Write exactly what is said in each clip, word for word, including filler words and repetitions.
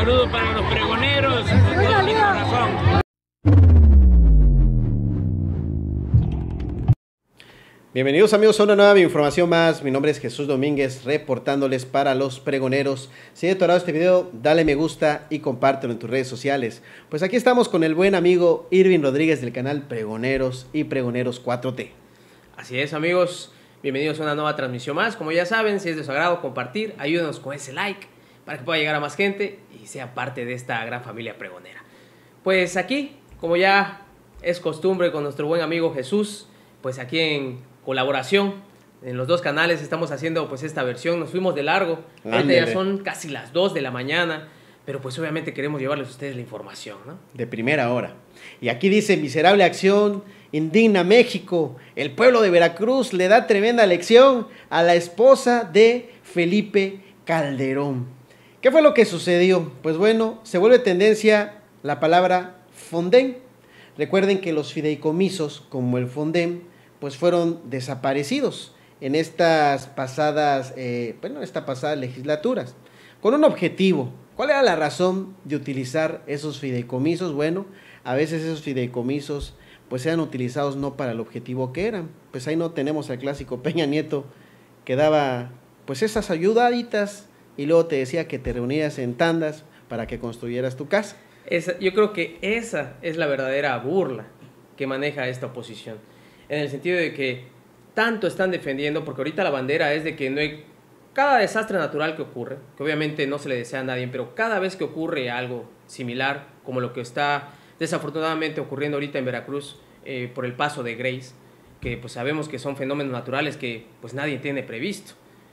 saludo para los pregoneros. Bienvenidos amigos a una nueva información más. Mi nombre es Jesús Domínguez, reportándoles para los pregoneros. Si te ha gustado este video, dale me gusta y compártelo en tus redes sociales. Pues aquí estamos con el buen amigo Irving Rodríguez del canal Pregoneros y Pregoneros cuatro T. Así es amigos, bienvenidos a una nueva transmisión más. Como ya saben, si es de su agrado compartir, ayúdenos con ese like para que pueda llegar a más gente y sea parte de esta gran familia pregonera. Pues aquí, como ya es costumbre con nuestro buen amigo Jesús, pues aquí en colaboración en los dos canales estamos haciendo pues esta versión. Nos fuimos de largo, ahorita ya son casi las dos de la mañana, pero pues obviamente queremos llevarles a ustedes la información, ¿no? De primera hora. Y aquí dice: miserable acción, indigna México, el pueblo de Veracruz le da tremenda lección a la esposa de Felipe Calderón. ¿Qué fue lo que sucedió? Pues bueno, se vuelve tendencia la palabra Fonden. Recuerden que los fideicomisos como el Fonden pues fueron desaparecidos en estas pasadas, eh, bueno, estas pasadas legislaturas, con un objetivo. ¿Cuál era la razón de utilizar esos fideicomisos? Bueno, a veces esos fideicomisos pues eran utilizados no para el objetivo que eran. Pues ahí no tenemos al clásico Peña Nieto, que daba pues esas ayudaditas y luego te decía que te reunías en tandas para que construyeras tu casa. Esa, yo creo que esa es la verdadera burla que maneja esta oposición, en el sentido de que tanto están defendiendo, porque ahorita la bandera es de que no hay, cada desastre natural que ocurre, que obviamente no se le desea a nadie, pero cada vez que ocurre algo similar, como lo que está desafortunadamente ocurriendo ahorita en Veracruz, eh, por el paso de Grace, que pues sabemos que son fenómenos naturales que pues nadie tiene previsto,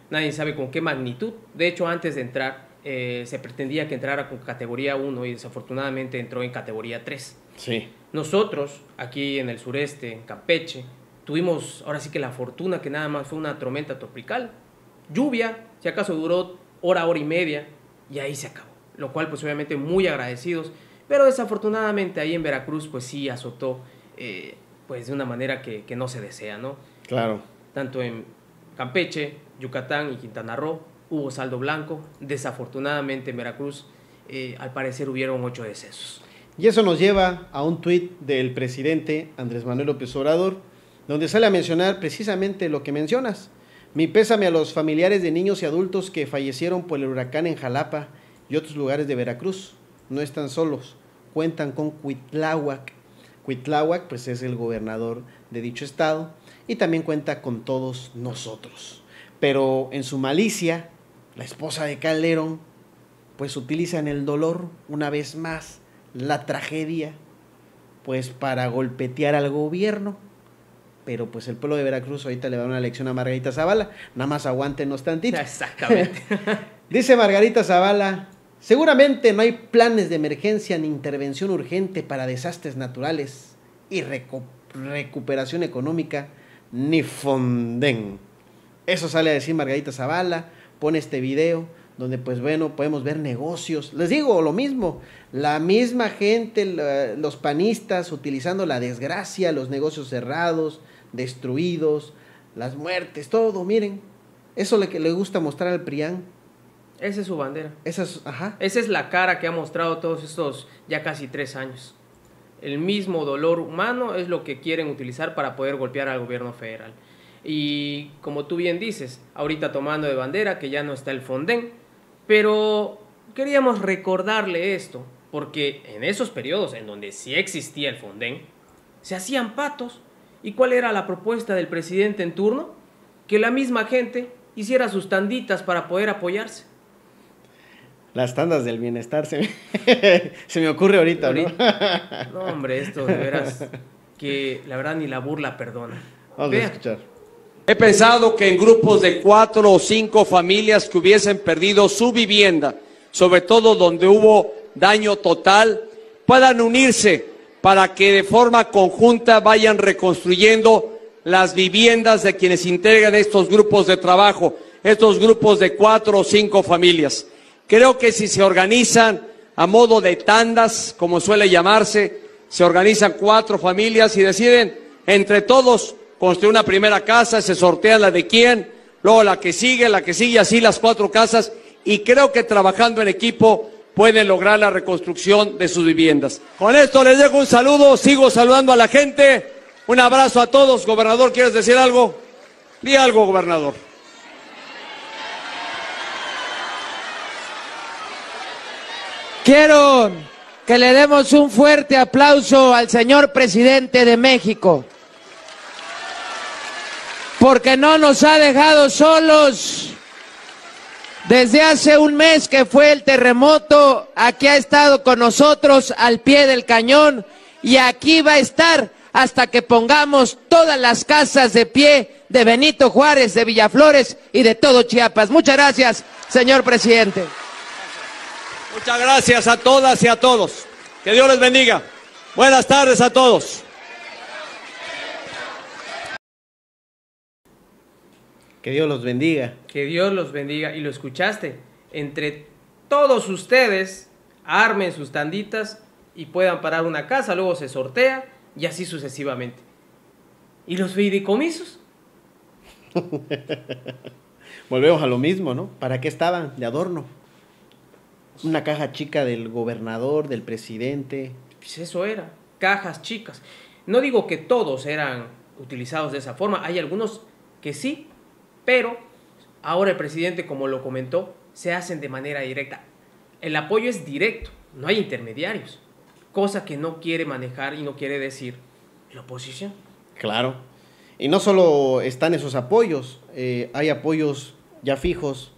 nadie sabe con qué magnitud. De hecho, antes de entrar, eh, se pretendía que entrara con categoría uno y desafortunadamente entró en categoría tres. Sí. Nosotros, aquí en el sureste, en Campeche, tuvimos ahora sí que la fortuna que nada más fue una tormenta tropical, lluvia, si acaso duró hora, hora y media, y ahí se acabó, lo cual pues obviamente muy agradecidos, pero desafortunadamente ahí en Veracruz pues sí azotó eh, pues de una manera que, que no se desea, ¿no? Claro. Tanto en Campeche, Yucatán y Quintana Roo hubo saldo blanco. Desafortunadamente en Veracruz eh, al parecer hubieron ocho decesos. Y eso nos lleva a un tuit del presidente Andrés Manuel López Obrador, donde sale a mencionar precisamente lo que mencionas. Mi pésame a los familiares de niños y adultos que fallecieron por el huracán en Jalapa y otros lugares de Veracruz. No están solos, cuentan con Cuitláhuac. Cuitláhuac pues es el gobernador de dicho estado y también cuenta con todos nosotros. Pero en su malicia, la esposa de Calderón pues utiliza en el dolor una vez más la tragedia pues para golpetear al gobierno. Pero pues el pueblo de Veracruz ahorita le va a dar una lección a Margarita Zavala. Nada más aguántenos tantito. Exactamente. Dice Margarita Zavala: seguramente no hay planes de emergencia ni intervención urgente para desastres naturales y recu recuperación económica ni Fonden. Eso sale a decir Margarita Zavala, pone este video donde pues bueno, podemos ver negocios. Les digo lo mismo, la misma gente, la, los panistas utilizando la desgracia, los negocios cerrados, destruidos, las muertes, todo, miren. Eso le, le gusta mostrar al PRIAN. Esa es su bandera. Esa es, ajá. Esa es la cara que ha mostrado todos estos ya casi tres años. El mismo dolor humano es lo que quieren utilizar para poder golpear al gobierno federal. Y como tú bien dices, ahorita tomando de bandera que ya no está el Fonden, pero queríamos recordarle esto, porque en esos periodos en donde sí existía el Fonden, se hacían patos. ¿Y cuál era la propuesta del presidente en turno? Que la misma gente hiciera sus tanditas para poder apoyarse. Las tandas del bienestar se me, se me ocurre ahorita, ¿no? No, hombre, esto de veras que la verdad ni la burla perdona. Vamos a escuchar. He pensado que en grupos de cuatro o cinco familias que hubiesen perdido su vivienda, sobre todo donde hubo daño total, puedan unirse para que de forma conjunta vayan reconstruyendo las viviendas de quienes integran estos grupos de trabajo, estos grupos de cuatro o cinco familias. Creo que si se organizan a modo de tandas, como suele llamarse, se organizan cuatro familias y deciden entre todos construir una primera casa, se sortea la de quién, luego la que sigue, la que sigue, así las cuatro casas, y creo que trabajando en equipo pueden lograr la reconstrucción de sus viviendas. Con esto les dejo un saludo, sigo saludando a la gente. Un abrazo a todos. Gobernador, ¿quieres decir algo? Di algo, gobernador. Quiero que le demos un fuerte aplauso al señor presidente de México, porque no nos ha dejado solos. Desde hace un mes que fue el terremoto, aquí ha estado con nosotros al pie del cañón y aquí va a estar hasta que pongamos todas las casas de pie de Benito Juárez, de Villaflores y de todo Chiapas. Muchas gracias, señor presidente. Muchas gracias a todas y a todos. Que Dios les bendiga. Buenas tardes a todos. Que Dios los bendiga. Que Dios los bendiga. Y lo escuchaste. Entre todos ustedes, armen sus tanditas y puedan parar una casa, luego se sortea y así sucesivamente. ¿Y los fideicomisos? Volvemos a lo mismo, ¿no? ¿Para qué estaban? De adorno. Una caja chica del gobernador, del presidente. Pues eso era. Cajas chicas. No digo que todos eran utilizados de esa forma. Hay algunos que sí. Pero ahora el presidente, como lo comentó, se hacen de manera directa. El apoyo es directo, no hay intermediarios. Cosa que no quiere manejar y no quiere decir la oposición. Claro. Y no solo están esos apoyos, eh, hay apoyos ya fijos,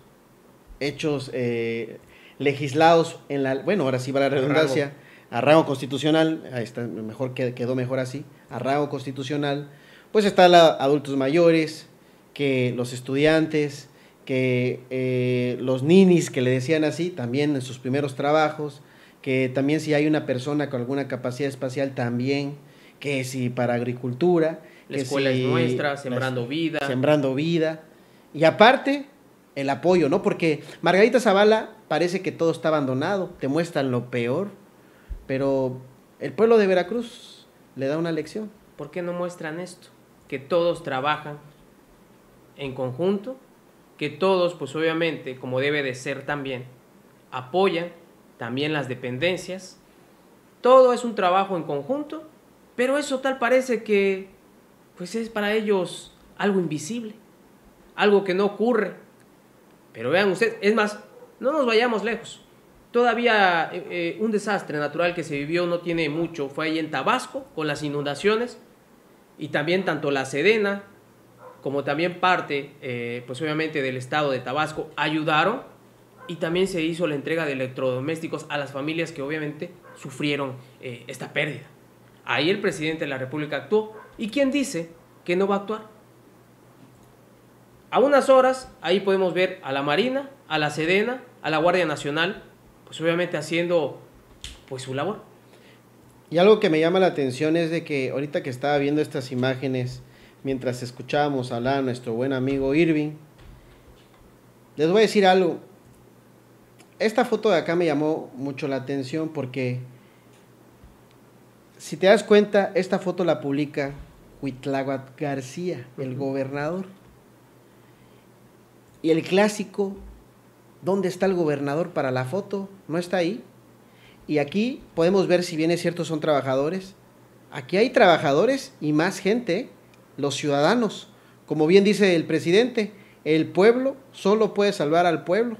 hechos, eh, legislados en la... Bueno, ahora sí va la redundancia. A rango constitucional, ahí está, mejor, quedó mejor así. A rango constitucional, pues está la adultos mayores, que los estudiantes, que eh, los ninis, que le decían así, también en sus primeros trabajos, que también si hay una persona con alguna capacidad espacial también, que si para agricultura. La escuela si es nuestra, Sembrando Vida. Sembrando Vida. Y aparte, el apoyo, ¿no? Porque Margarita Zavala parece que todo está abandonado, te muestran lo peor, pero el pueblo de Veracruz le da una lección. ¿Por qué no muestran esto? Que todos trabajan en conjunto, que todos, pues obviamente, como debe de ser también, apoyan también las dependencias. Todo es un trabajo en conjunto, pero eso tal parece que, pues es para ellos algo invisible, algo que no ocurre. Pero vean ustedes, es más, no nos vayamos lejos. Todavía eh, un desastre natural que se vivió no tiene mucho, fue ahí en Tabasco, con las inundaciones, y también tanto la Sedena, como también parte, eh, pues obviamente del estado de Tabasco, ayudaron y también se hizo la entrega de electrodomésticos a las familias que obviamente sufrieron eh, esta pérdida. Ahí el presidente de la República actuó. ¿Y quién dice que no va a actuar? A unas horas, ahí podemos ver a la Marina, a la Sedena, a la Guardia Nacional, pues obviamente haciendo pues su labor. Y algo que me llama la atención es de que ahorita que estaba viendo estas imágenes, mientras escuchábamos hablar a nuestro buen amigo Irving, les voy a decir algo. Esta foto de acá me llamó mucho la atención porque, si te das cuenta, esta foto la publica Cuitláhuac García, el uh-huh. gobernador. Y el clásico, ¿dónde está el gobernador para la foto? No está ahí. Y aquí podemos ver, si bien es cierto, son trabajadores. Aquí hay trabajadores y más gente, los ciudadanos, como bien dice el presidente, el pueblo solo puede salvar al pueblo.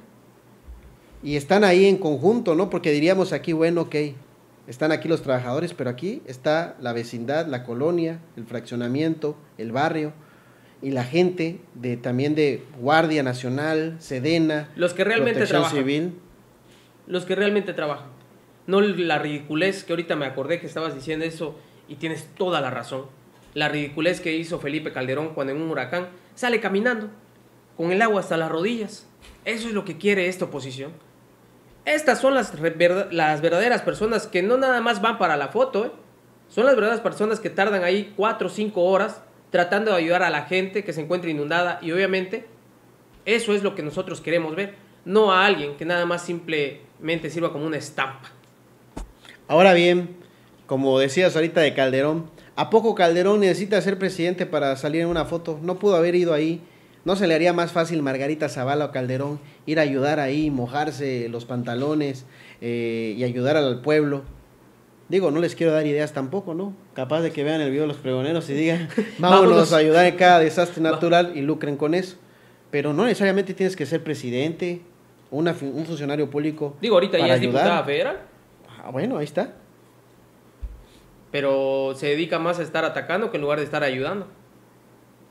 Y están ahí en conjunto, ¿no? Porque diríamos aquí, bueno, ok, están aquí los trabajadores, pero aquí está la vecindad, la colonia, el fraccionamiento, el barrio y la gente de también de Guardia Nacional, Sedena, los que realmente trabajan. Protección Civil. Los que realmente trabajan. No la ridiculez que ahorita me acordé que estabas diciendo eso y tienes toda la razón. La ridiculez que hizo Felipe Calderón cuando en un huracán sale caminando con el agua hasta las rodillas. Eso es lo que quiere esta oposición. Estas son las, las verdaderas personas que no nada más van para la foto, ¿eh? Son las verdaderas personas que tardan ahí cuatro o cinco horas tratando de ayudar a la gente que se encuentra inundada. Y obviamente eso es lo que nosotros queremos ver, no a alguien que nada más simplemente sirva como una estampa. Ahora bien, como decías ahorita de Calderón, ¿a poco Calderón necesita ser presidente para salir en una foto? No pudo haber ido ahí, ¿No se le haría más fácil Margarita Zavala o Calderón ir a ayudar ahí, mojarse los pantalones eh, y ayudar al pueblo? Digo, no les quiero dar ideas tampoco, ¿no? Capaz de que vean el video de los pregoneros y digan, vámonos a ayudar en cada desastre natural y lucren con eso. Pero no necesariamente tienes que ser presidente, una, un funcionario público. Digo, ahorita ya es diputada federal. Ah, bueno, ahí está. Pero se dedica más a estar atacando que en lugar de estar ayudando.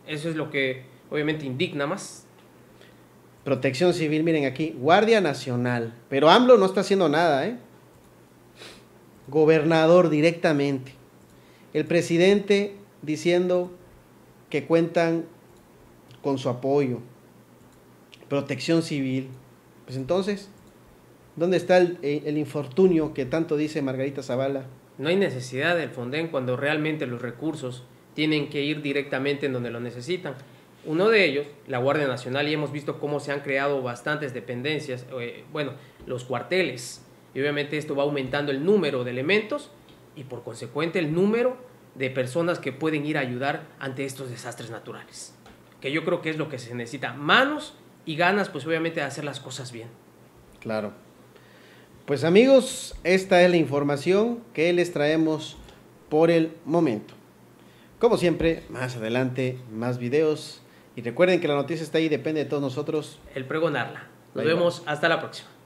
Eso es lo que obviamente indigna más. Protección Civil, miren aquí, Guardia Nacional. Pero AMLO no está haciendo nada, ¿eh? Gobernador directamente, el presidente diciendo que cuentan con su apoyo, Protección Civil. Pues entonces, ¿dónde está el, el infortunio que tanto dice Margarita Zavala? No hay necesidad del Fonden cuando realmente los recursos tienen que ir directamente en donde lo necesitan. Uno de ellos, la Guardia Nacional, y hemos visto cómo se han creado bastantes dependencias, eh, bueno, los cuarteles. Y obviamente esto va aumentando el número de elementos y por consecuente el número de personas que pueden ir a ayudar ante estos desastres naturales. Que yo creo que es lo que se necesita, manos y ganas, pues obviamente de hacer las cosas bien. Claro. Pues amigos, esta es la información que les traemos por el momento. Como siempre, más adelante, más videos. Y recuerden que la noticia está ahí, depende de todos nosotros. El pregonarla. Nos vemos hasta la próxima.